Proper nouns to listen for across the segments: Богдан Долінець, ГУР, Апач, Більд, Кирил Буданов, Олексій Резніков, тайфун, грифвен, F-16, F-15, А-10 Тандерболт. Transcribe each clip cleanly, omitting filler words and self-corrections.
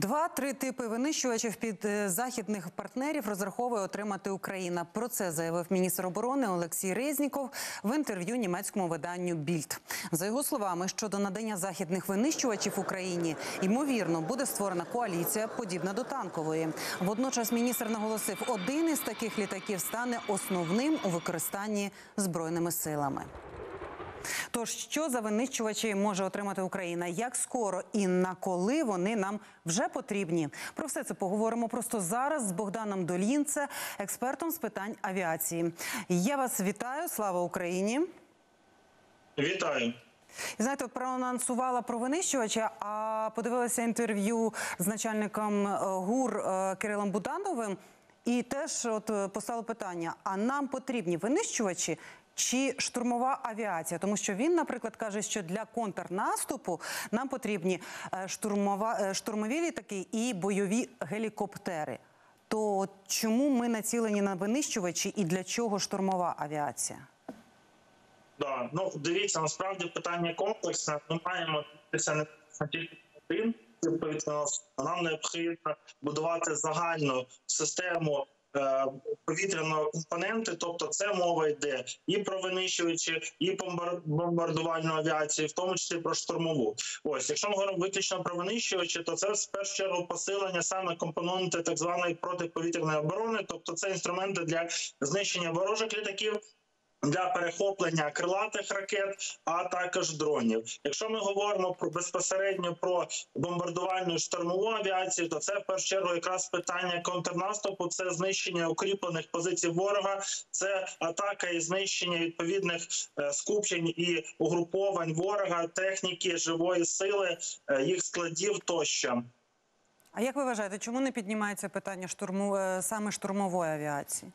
2-3 типи винищувачів під західних партнерів розраховує отримати Україна. Про це заявив міністр оборони Олексій Резніков в інтерв'ю німецькому виданню «Більд». За його словами, щодо надання західних винищувачів Україні, ймовірно, буде створена коаліція, подібна до танкової. Водночас міністр наголосив, один із таких літаків стане основним у використанні Збройними силами. Тож, що за винищувачі може отримати Україна? Як скоро і на коли вони нам вже потрібні? Про все це поговоримо просто зараз з Богданом Долінцем, експертом з питань авіації. Я вас вітаю. Слава Україні! Вітаю! І знаєте, проанонсувала про винищувача, а подивилася інтерв'ю з начальником ГУР Кирилом Будановим і теж от поставила питання, а нам потрібні винищувачі чи штурмова авіація? Тому що він, наприклад, каже, що для контрнаступу нам потрібні штурмові літаки і бойові гелікоптери. То чому ми націлені на винищувачі і для чого штурмова авіація? Да, ну дивіться, насправді питання комплексне. Ми маємо дивитися не тільки один, нам необхідно будувати загальну систему повітряного компоненти, тобто це мова йде і про винищувачі, і бомбардувальну авіацію, в тому числі про штурмову. Ось, якщо ми говоримо виключно про винищувачі, то це в першу чергу посилення саме компоненти так званої протиповітряної оборони, тобто це інструменти для знищення ворожих літаків, для перехоплення крилатих ракет, а також дронів. Якщо ми говоримо про безпосередньо про бомбардувальну штурмову авіацію, то це в першу чергу якраз питання контрнаступу, це знищення укріплених позицій ворога, це атака і знищення відповідних скупчень і угруповань ворога, техніки, живої сили, їх складів тощо. А як ви вважаєте, чому не піднімається питання саме штурмової авіації?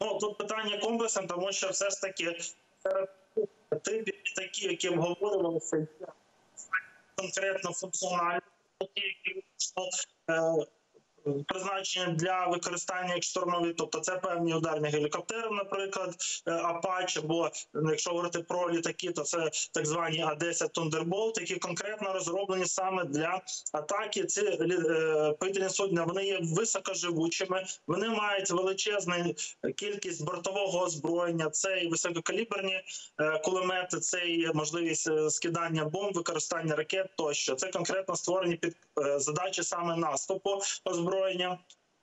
Ну, тут питання комплексне, тому що все ж таки серед типів такі, які обговорювалися, конкретно функціональні, які призначені для використання як штурмові, тобто це певні ударні гелікоптери, наприклад, Апач, або якщо говорити про літаки, то це так звані А-10 Тандерболт, які конкретно розроблені саме для атаки. Ці повітряні судна, вони є високоживучими, вони мають величезну кількість бортового озброєння, це і висококаліберні кулемети, це і можливість скидання бомб, використання ракет тощо. Це конкретно створені під задачі саме наступу озброєння.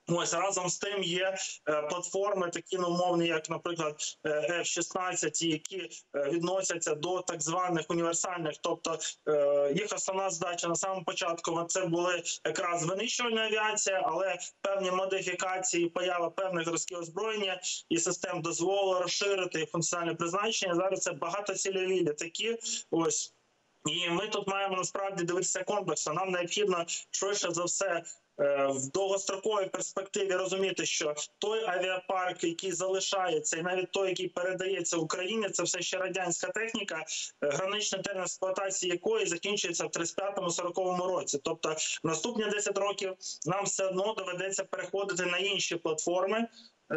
Ось, разом з тим є платформи такі умовні, як, наприклад, F-16, які відносяться до так званих універсальних, тобто їх основна задача на самому початку, це були якраз винищувальна авіація, але певні модифікації, поява певних зразків озброєння і систем дозволило розширити функціональне призначення. Зараз це багатоцільові літаки, ось. І ми тут маємо насправді дивитися комплексно. Нам необхідно швидше за все в довгостроковій перспективі розуміти, що той авіапарк, який залишається, і навіть той, який передається Україні, це все ще радянська техніка, граничний термін експлуатації якої закінчується в 35-40 році. Тобто наступні 10 років нам все одно доведеться переходити на інші платформи,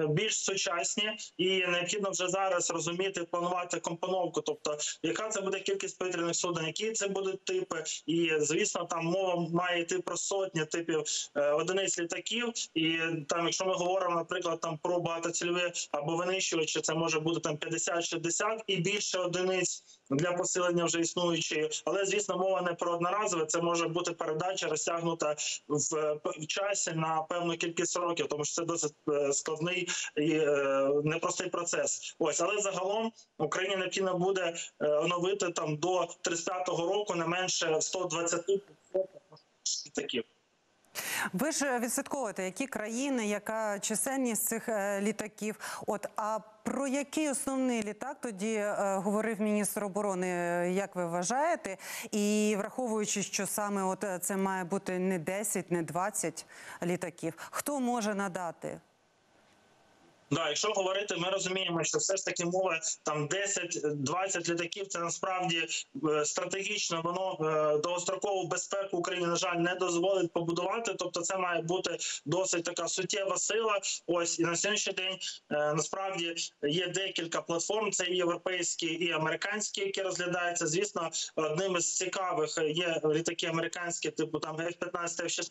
більш сучасні, і необхідно вже зараз розуміти, планувати компоновку, тобто яка це буде кількість повітряних суден, які це будуть типи, і, звісно, там мова має йти про сотні типів одиниць літаків, і там, якщо ми говоримо, наприклад, там про багатоцільові або винищувачі, це може бути там 50-60 і більше одиниць для посилення вже існуючої, але, звісно, мова не про одноразове, це може бути передача розтягнута в часі на певну кількість років, тому що це досить складний і непростий процес. Ось, але загалом Україні необхідно буде оновити там до 35-го року не менше 120 літаків. Ви ж відслідковуєте, які країни, яка чисельність цих літаків. От, а про який основний літак тоді говорив міністр оборони, як ви вважаєте? І враховуючи, що саме от це має бути не 10, не 20 літаків, хто може надати? Да, якщо говорити, ми розуміємо, що все ж таки мова там 10-20 літаків, це насправді стратегічно, воно довгострокову безпеку України, на жаль, не дозволить побудувати, тобто це має бути досить така суттєва сила. Ось, і на сьогоднішній день насправді є декілька платформ, це і європейські, і американські, які розглядаються. Звісно, одним із цікавих є літаки американські, типу там F-15, F-16,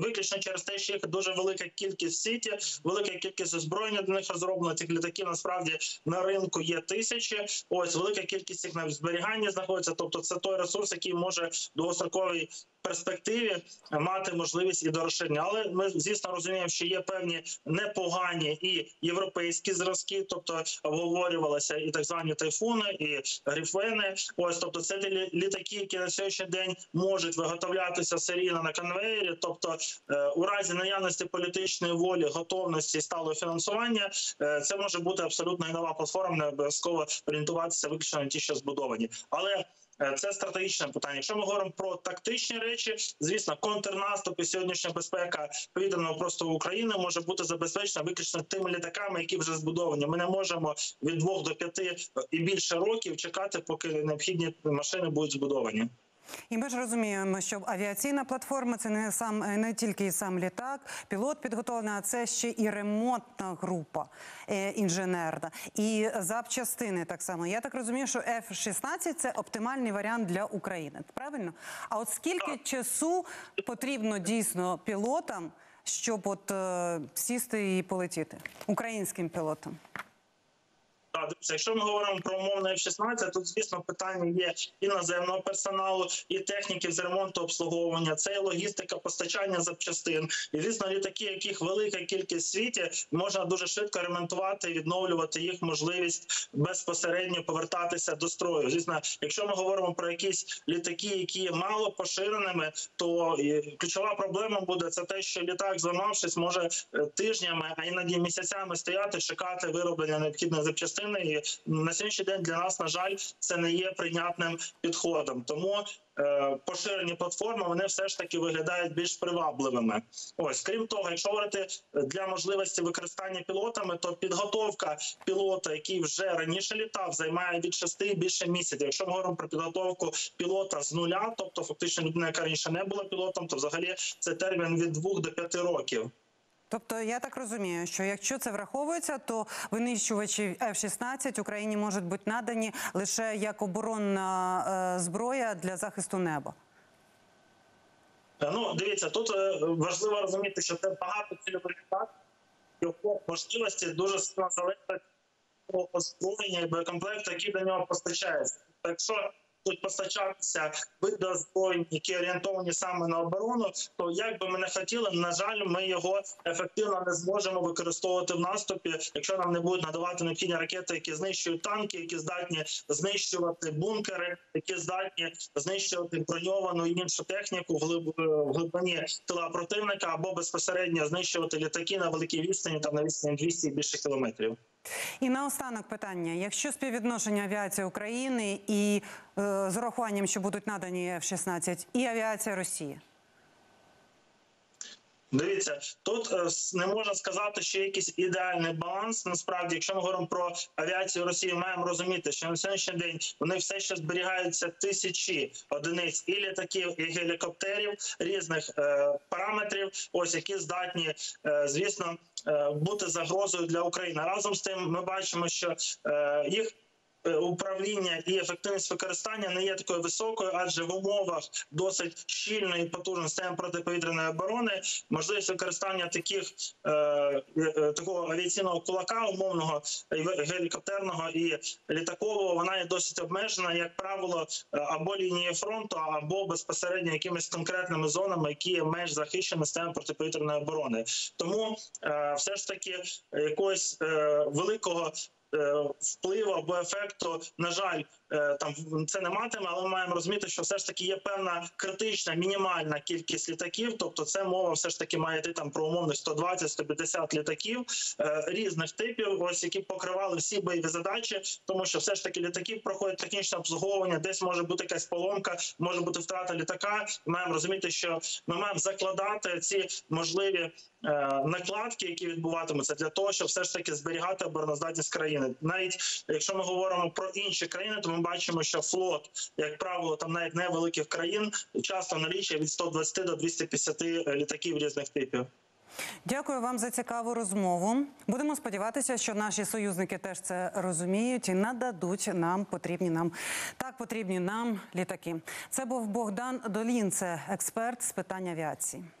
виключно через те, що їх дуже велика кількість в світі, велика кількість озброєння до них розроблено. Цих літаків насправді на ринку є тисячі. Ось, велика кількість їх на зберіганні знаходиться. Тобто це той ресурс, який може довгостроковій перспективі мати можливість і до розширення. Але ми, звісно, розуміємо, що є певні непогані і європейські зразки, тобто обговорювалися і так звані тайфуни, і грифвени. Ось, тобто це літаки, які на сьогоднішній день можуть виготовлятися серійно на конвеєрі, тобто у разі наявності політичної волі, готовності і сталого фінансування, це може бути абсолютно і нова платформа, не обов'язково орієнтуватися виключно на ті, що збудовані. Але це стратегічне питання. Якщо ми говоримо про тактичні речі, звісно, контрнаступ і сьогоднішня безпека повітряного простору України може бути забезпечена виключно тими літаками, які вже збудовані. Ми не можемо від 2 до 5 і більше років чекати, поки необхідні машини будуть збудовані. І ми ж розуміємо, що авіаційна платформа – це не тільки сам літак, пілот підготовлений, а це ще і ремонтна група інженерна, і запчастини так само. Я так розумію, що F-16 – це оптимальний варіант для України, правильно? А от скільки часу потрібно дійсно пілотам, щоб от сісти і полетіти? Українським пілотам? Якщо ми говоримо про умовне F-16, тут, звісно, питання є і наземного персоналу, і техніки з ремонту обслуговування, це і логістика постачання запчастин. І, звісно, літаки, яких велика кількість в світі, можна дуже швидко ремонтувати, відновлювати їх можливість безпосередньо повертатися до строю. Звісно, якщо ми говоримо про якісь літаки, які є мало поширеними, то ключова проблема буде це те, що літак, зламавшись, може тижнями, а іноді місяцями стояти, чекати вироблення необхідних запчастин. І на сьогоднішній день для нас, на жаль, це не є прийнятним підходом. Тому поширені платформи, вони все ж таки виглядають більш привабливими. Ось, крім того, якщо говорити для можливості використання пілотами, то підготовка пілота, який вже раніше літав, займає від 6 і більше місяців. Якщо ми говоримо про підготовку пілота з нуля, тобто фактично людина, яка раніше не була пілотом, то взагалі це термін від 2 до 5 років. Тобто, я так розумію, що якщо це враховується, то винищувачі F-16 Україні можуть бути надані лише як оборонна зброя для захисту неба. Ну, дивіться, тут важливо розуміти, що це багато цільових літак, його можливості дуже сильно залежать від озброєння і боєкомплекту, який до нього постачається. Так що будуть постачатися види зброї, які орієнтовані саме на оборону, то як би ми не хотіли, на жаль, ми його ефективно не зможемо використовувати в наступі, якщо нам не будуть надавати необхідні ракети, які знищують танки, які здатні знищувати бункери, які здатні знищувати броньовану і іншу техніку в глибині тила противника або безпосередньо знищувати літаки на великій відстані, там на відстані 200 і більше кілометрів. І наостанок питання. Якщо співвідношення авіації України і з урахуванням, що будуть надані F-16, і авіація Росії? Дивіться, тут не можна сказати, що є якийсь ідеальний баланс. Насправді, якщо ми говоримо про авіацію Росії, маємо розуміти, що на сьогоднішній день вони все ще зберігаються тисячі одиниць і літаків, і гелікоптерів різних параметрів, ось які здатні, звісно, бути загрозою для України. Разом з тим, ми бачимо, що їх управління і ефективність використання не є такою високою, адже в умовах досить щільної потужної системи протиповітряної оборони можливість використання такого авіаційного кулака, умовного, гелікоптерного і літакового, вона є досить обмежена, як правило, або лінією фронту, або безпосередньо якимись конкретними зонами, які є менш захищені системою протиповітряної оборони. Тому все ж таки якогось великого впливу або ефекту, на жаль, там це не матиме, але ми маємо розуміти, що все ж таки є певна критична, мінімальна кількість літаків, тобто це мова все ж таки має йти там про умовних 120-150 літаків різних типів, ось які покривали всі бойові задачі, тому що все ж таки літаки проходять технічне обслуговування, десь може бути якась поломка, може бути втрата літака. Ми маємо розуміти, що ми маємо закладати ці можливі накладки, які відбуватимуться, для того, щоб все ж таки зберігати обороноздатність країни. Навіть якщо ми говоримо про інші країни, то ми бачимо, що флот, як правило, там навіть невеликих країн часто налічує від 120 до 250 літаків різних типів. Дякую вам за цікаву розмову. Будемо сподіватися, що наші союзники теж це розуміють і нададуть нам потрібні нам літаки. Це був Богдан Долінець, експерт з питань авіації.